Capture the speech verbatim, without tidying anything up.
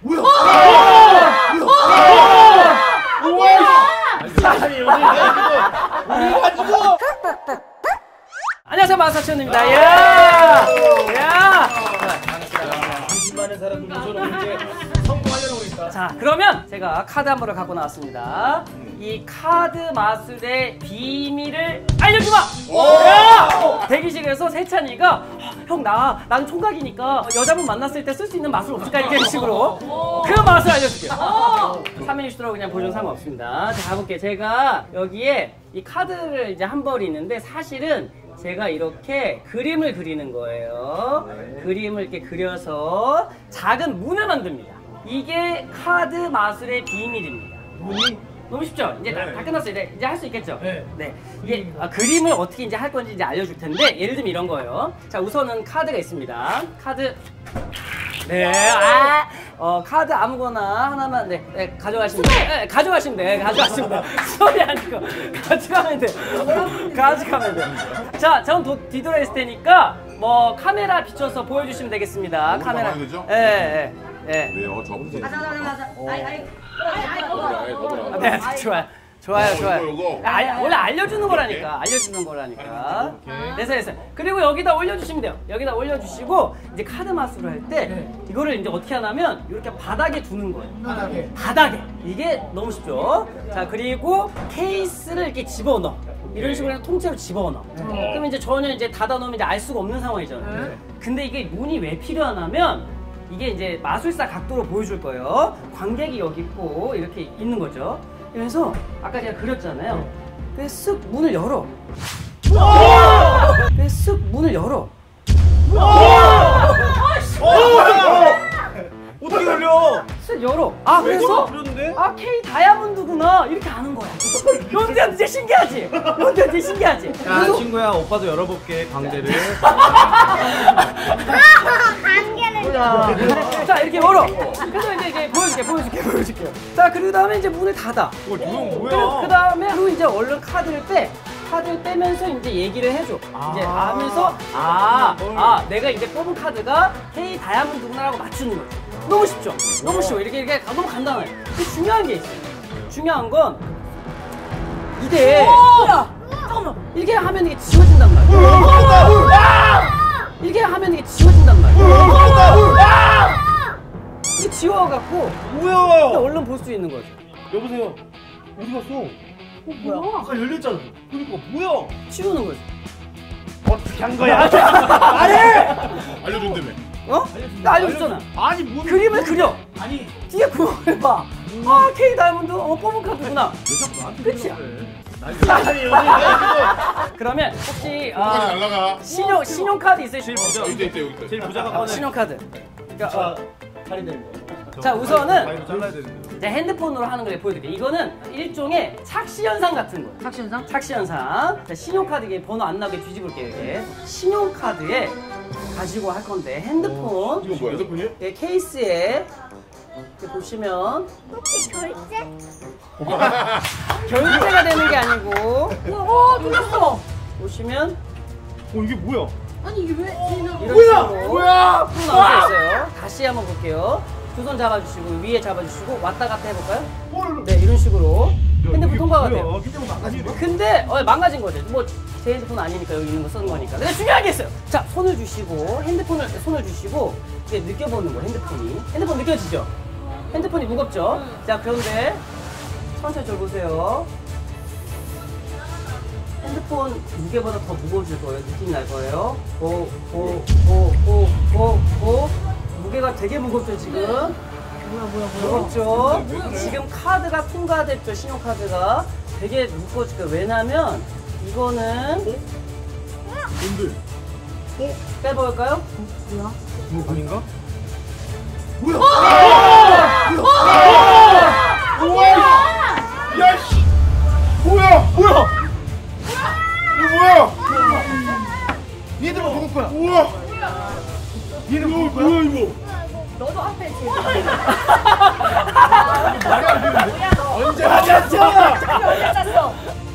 뭐야? 뭐야? 안녕하세요, 마사천입니다. 야! 야! 많은 사람들 모셔놓고 이제 성공하려고 그러니까. 자, 그러면 제가 카드 한 번을 갖고 나왔습니다. 이 카드 마술의 비밀을 알려주마! 야! 대기실에서 세찬이가 형, 나, 난 총각이니까 여자분 만났을 때 쓸 수 있는 마술 없을까? 이런 식으로 그 맛을 알려줄게요. 삼 인이시더라고 그냥 보존 상관없습니다. 자, 가볼게요. 제가 여기에 이 카드를 이제 한 벌이 있는데 사실은 제가 이렇게 그림을 그리는 거예요. 네. 그림을 이렇게 그려서 작은 문을 만듭니다. 이게 카드 마술의 비밀입니다. 문이? 너무 쉽죠? 이제 네. 다 끝났어요. 이제, 이제 할 수 있겠죠? 네. 네. 이게 아, 그림을 어떻게 이제 할 건지 이제 알려줄 텐데, 예를 들면 이런 거예요. 자, 우선은 카드가 있습니다. 카드. 네. 아, 어, 카드 아무거나 하나만, 네. 네 가져가시면 돼요. 네, 가져가시면 돼요. 가져가시면 돼요. 소리 아니고. 가져가면 돼요. 가져가면 돼요. 자, 전 뒤돌아 있을 테니까, 뭐, 카메라 비춰서 보여주시면 되겠습니다. 카메라. 예, 예. 예. 왜요? 저분들. 가자, 가자, 가자. 아이, 아이. 네, 좋아요. 좋아요, 좋아요. 아, 원래 알려주는 거라니까. 알려주는 거라니까. 됐어요, 됐어요. 그리고 여기다 올려주시면 돼요. 여기다 올려주시고, 이제 카드 마술을 할 때, 이거를 이제 어떻게 하냐면, 이렇게 바닥에 두는 거예요. 바닥에. 바닥에. 이게 너무 쉽죠? 자, 그리고 케이스를 이렇게 집어넣어. 이런 식으로 해서 통째로 집어넣어. 그럼 이제 저는 이제 닫아놓으면 이제 알 수가 없는 상황이잖아요. 근데 이게 문이 왜 필요하냐면, 이게 이제 마술사 각도로 보여줄 거예요. 관객이 여기 있고 이렇게 있는 거죠. 그래서 아까 제가 그렸잖아요. 그래서 쓱 문을 열어. 그래서 쓱 문을 열어. 어떻게 열려? 쓱 열어. 아 그래서 아 K 다이아몬드구나 이렇게 아는 거야. 현대한테 진짜 신기하지? 현대한테 진짜 신기하지? 야 친구야 오빠도 열어볼게 광대를. 자 이렇게 열어. 그래서 이제, 이제 보여줄게, 보여줄게, 보여줄게요. 자 그리고 다음에 이제 문을 닫아. 어, 이건 뭐야? 그 다음에 로 이제 얼른 카드를 빼. 카드를 빼면서 이제 얘기를 해줘. 아 이제 하면서 아, 아 내가 이제 뽑은 카드가 K 다이아몬드구나라고 맞추는 거지. 너무 쉽죠? 너무 쉬워. 이렇게 이렇게 너무 간단해. 근데 중요한 게 있어. 중요한 건 이게 잠깐만 이렇게 하면 이게 지워진단 말이야. 이렇게 하면 이게 지워진단 말이야. 이게 지워갖고 뭐야? 얼른 볼 수 있는 거죠. 여보세요. 어디 갔어? 어 뭐야? 아까 열렸잖아. 그러니까 뭐야? 치우는 거지. 어떻게 한 거야? 아니! 알려준다며. 어? 나 알려줬잖아. 아니 뭐 그림을 그려. 아니 뒤에 그걸 봐. 아 K 다이아몬드 어 뽑은 카드구나. 그치? 그러면 혹시 아, 날라가. 신용 신용 카드 있어요? 제일 부자. 여기 있대 여기 있대. 제일 부자가 신용 카드. 그러니까 할인되는 거. 자 우선은 이제 핸드폰으로 하는 걸 보여드릴게요. 이거는 일종의 착시 현상 같은 거예요. 착시 현상? 착시 현상. 자 신용 카드에 번호 안 나게 뒤집을게요. 이게 신용 카드에 가지고 할 건데 핸드폰. 이거 뭐야? 핸드폰이요? 네 케이스에. 이렇게 보시면 혹시 결제? 결제가 되는 게 아니고 어 눌렀어! 보시면 어 이게 뭐야? 아니 이게 왜? 어, 이런 뭐야? 식으로 뭐야? 또 나올 수 있어요. 다시 한번 볼게요. 두 손 잡아주시고 위에 잡아주시고 왔다 갔다 해볼까요? 뭘? 네 이런 식으로 핸드폰 통과가 돼요. 핸드폰 망가진 거야? 근데 어, 망가진 거죠. 뭐 제 핸드폰 아니니까 여기 있는 거 쓰는 거니까. 근데 중요한 게 있어요. 자 손을 주시고 핸드폰을 손을 주시고 이제 느껴보는 거예요. 핸드폰이 핸드폰 느껴지죠? 핸드폰이 무겁죠? 응. 자, 그런데 천천히 저 보세요. 핸드폰 무게보다 더 무거워질 거예요. 느낌이 날 거예요. 오, 오, 오, 오, 오, 오. 무게가 되게 무겁죠, 지금? 뭐야, 뭐야, 뭐야. 무겁죠? 그래? 지금 카드가 통과됐죠, 신용카드가. 되게 무거워질 거예요. 왜냐면 이거는. 뭔데? 어? 빼볼까요? 뭐야? 뭐 아닌가? 뭐야? 뭐야! 야, 씨! 뭐야! 뭐야! 이거 뭐야! 얘들 먹을 거야! 우와! 얘들 먹을 거야! 뭐야, 이거! 너도 앞에 지금! 뭐야, 너! 언제 맞았어! 언제 맞았어!